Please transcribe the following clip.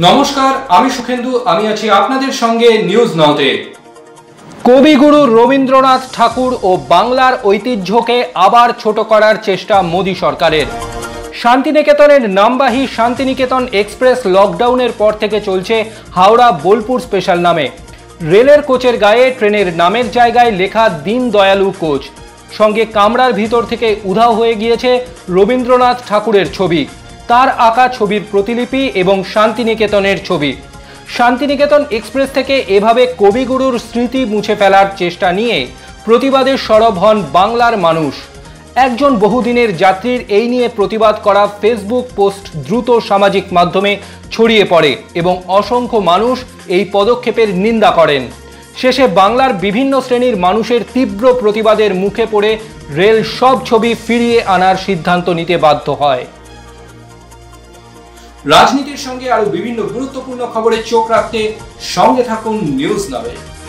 नमस्कार आमी सुखेंदु आमी आछि आपनादेर संगे न्यूज़ नाउते। कविगुरु रवींद्रनाथ ठाकुर ओ बांगलार ऐतिह्यके आबार छोटो करार चेष्टा मोदी सरकारेर। शांतिनिकेतनेर नामबाही शांतिनिकेतन एक्सप्रेस लकडाउनेर पर थेके चलछे हावड़ा बोलपुर स्पेशल नामे। रेलेर कोचेर गाये ट्रेनेर नामेर जायगाय लेखा दीन दयालु कोच, संगे कामरार भीतर थेके उधाव हये गियेछे रवींद्रनाथ ठाकुरेर छवि, तार आका छबिर प्रतिलिपि एवं शांतिनिकेतनेर छवि। शांतिनिकेतन एक्सप्रेस थेके एभावे कविगुरुर स्मृति मुछे फेलार चेष्टा निये प्रतिबादे सरब हन बांगलार मानुष। एकजन बहुदिनेर यात्रीर एई निये प्रतिबाद करा फेसबुक पोस्ट द्रुत सामाजिक माध्यमे छड़िये पड़े एवं असंख्य मानुष एई पदक्षेपेर निंदा करेन। शेषे बांगलार विभिन्न श्रेणीर मानुषेर तीव्र प्रतिबादेर मुखे पड़े रेल सब छबि फिरिये आनार सिद्धान्त निते बाध्य हय। राजनीतिर संगे आरो विभिन्न गुरुत्वपूर्ण खबरेर चोख राखते संगे थाकुन न्यूज़ नावे।